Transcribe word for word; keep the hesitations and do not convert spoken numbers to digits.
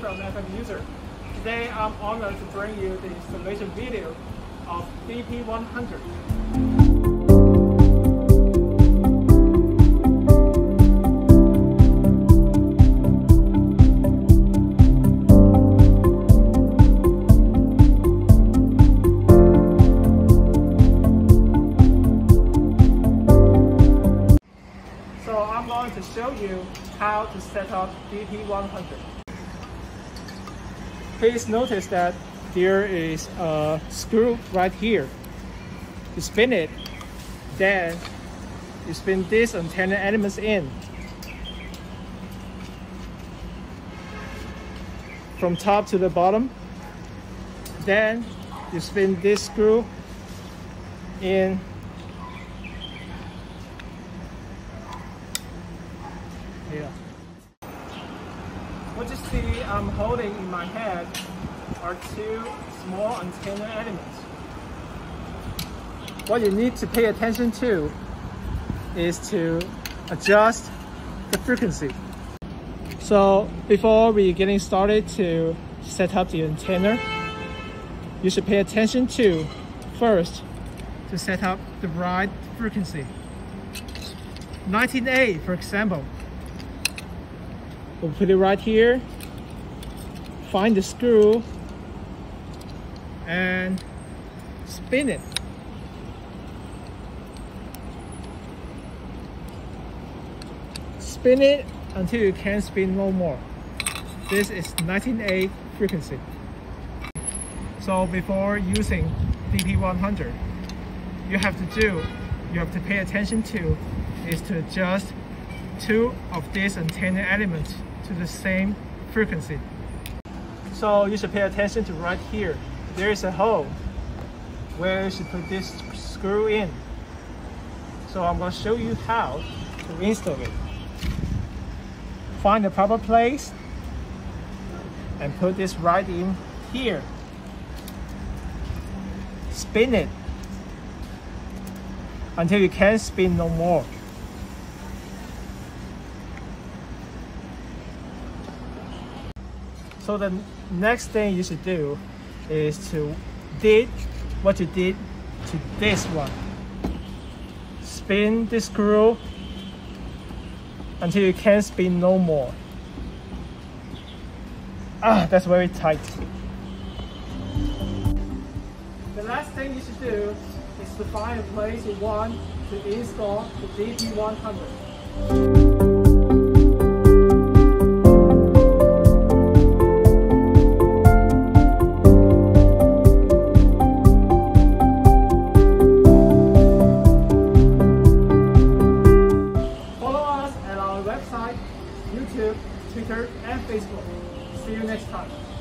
from F M User. Today I'm honored to bring you the installation video of D P one hundred. I'm going to show you how to set up D P one hundred. Please notice that there is a screw right here. You spin it, then you spin these antenna elements in. From top to the bottom. Then you spin this screw in. Here. What you see I'm holding in my hand are two small antenna elements. What you need to pay attention to is to adjust the frequency. So before we getting started to set up the antenna, you should pay attention to first to set up the right frequency. nineteen A for example. We'll put it right here, find the screw, and spin it. Spin it until you can't spin no more. This is nineteen A frequency. So before using D P one hundred, you have to do, you have to pay attention to, is to adjust two of these antenna elements to the same frequency. So you should pay attention to right here. There is a hole where you should put this screw in. So I'm going to show you how to install it. Find the proper place and put this right in here. Spin it until you can't spin no more. So the next thing you should do is to did what you did to this one. Spin the screw until you can't spin no more. Ah, that's very tight. The last thing you should do is to find a place you want to install the D P one hundred. YouTube, Twitter, and Facebook. See you next time.